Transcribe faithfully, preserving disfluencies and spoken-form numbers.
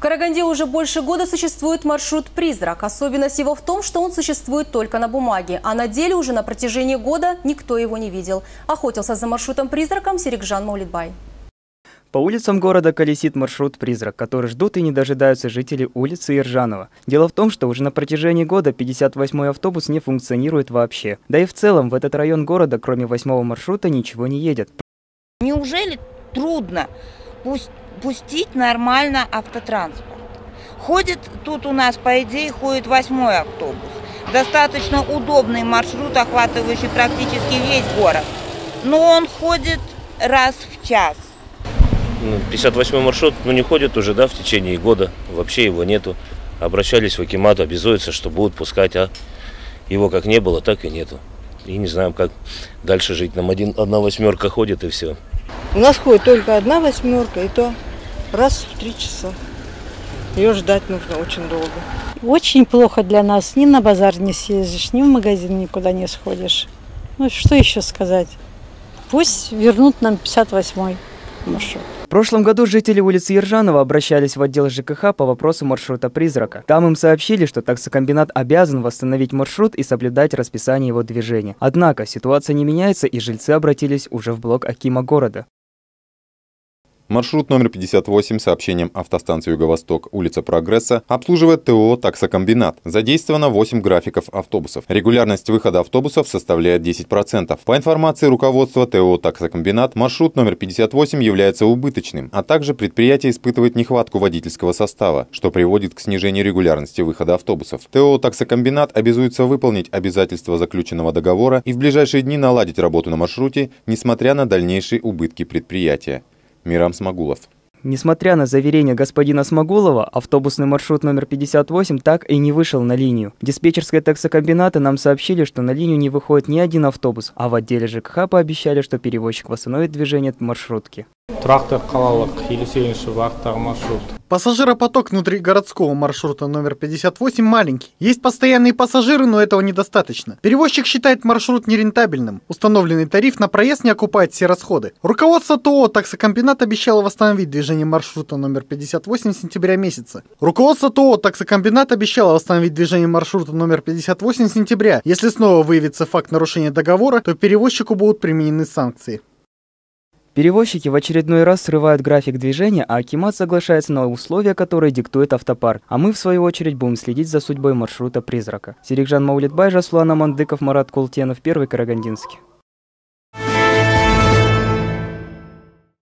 В Караганде уже больше года существует маршрут «Призрак». Особенность его в том, что он существует только на бумаге, а на деле уже на протяжении года никто его не видел. Охотился за маршрутом «Призраком» Серикжан Маулетбай. По улицам города колесит маршрут «Призрак», который ждут и не дожидаются жители улицы Ержанова. Дело в том, что уже на протяжении года пятьдесят восьмой автобус не функционирует вообще. Да и в целом в этот район города, кроме восьмого маршрута, ничего не едет. Неужели трудно пустить нормально автотранспорт? Ходит тут у нас, по идее, ходит восьмой автобус. Достаточно удобный маршрут, охватывающий практически весь город. Но он ходит раз в час. пятьдесят восьмой маршрут, ну, не ходит уже, да, в течение года, вообще его нету. Обращались в Акимат, обязуются, что будут пускать, а его как не было, так и нету. И не знаем, как дальше жить. Нам один, одна восьмерка ходит, и все. У нас ходит только одна восьмерка, и то раз в три часа. Ее ждать нужно очень долго. Очень плохо для нас. Ни на базар не съездишь, ни в магазин никуда не сходишь. Ну, что еще сказать? Пусть вернут нам пятьдесят восьмой маршрут. В прошлом году жители улицы Ержанова обращались в отдел ЖКХ по вопросу маршрута «Призрака». Там им сообщили, что таксокомбинат обязан восстановить маршрут и соблюдать расписание его движения. Однако ситуация не меняется, и жильцы обратились уже в блок акима города. Маршрут номер пятьдесят восемь сообщением автостанции «Юго-Восток», улица Прогресса, обслуживает ТО «Таксокомбинат». Задействовано восемь графиков автобусов. Регулярность выхода автобусов составляет десять процентов. По информации руководства ТО «Таксокомбинат», маршрут номер пятьдесят восемь является убыточным, а также предприятие испытывает нехватку водительского состава, что приводит к снижению регулярности выхода автобусов. ТО «Таксокомбинат» обязуется выполнить обязательства заключенного договора и в ближайшие дни наладить работу на маршруте, несмотря на дальнейшие убытки предприятия. Мирам Смогулов. Несмотря на заверения господина Смогулова, автобусный маршрут номер пятьдесят восемь так и не вышел на линию. Диспетчерская таксокомбината нам сообщили, что на линию не выходит ни один автобус, а в отделе ЖКХ пообещали, что перевозчик восстановит движение маршрутки. Трактор Калалак, Елисейншевар, маршрут. Пассажиропоток внутригородского маршрута номер пятьдесят восемь маленький. Есть постоянные пассажиры, но этого недостаточно. Перевозчик считает маршрут нерентабельным. Установленный тариф на проезд не окупает все расходы. Руководство ТО «Таксокомбинат» обещало восстановить движение маршрута номер пятьдесят восемь с сентября месяца. Руководство ТО «Таксокомбинат» обещало восстановить движение маршрута номер пятьдесят восемь с сентября. Если снова выявится факт нарушения договора, то перевозчику будут применены санкции. Перевозчики в очередной раз срывают график движения, а Акимат соглашается на условия, которые диктует автопарк. А мы, в свою очередь, будем следить за судьбой маршрута «Призрака». Серикжан Маулетбай, Мандыков, Марат Култенов, Первый Карагандинский.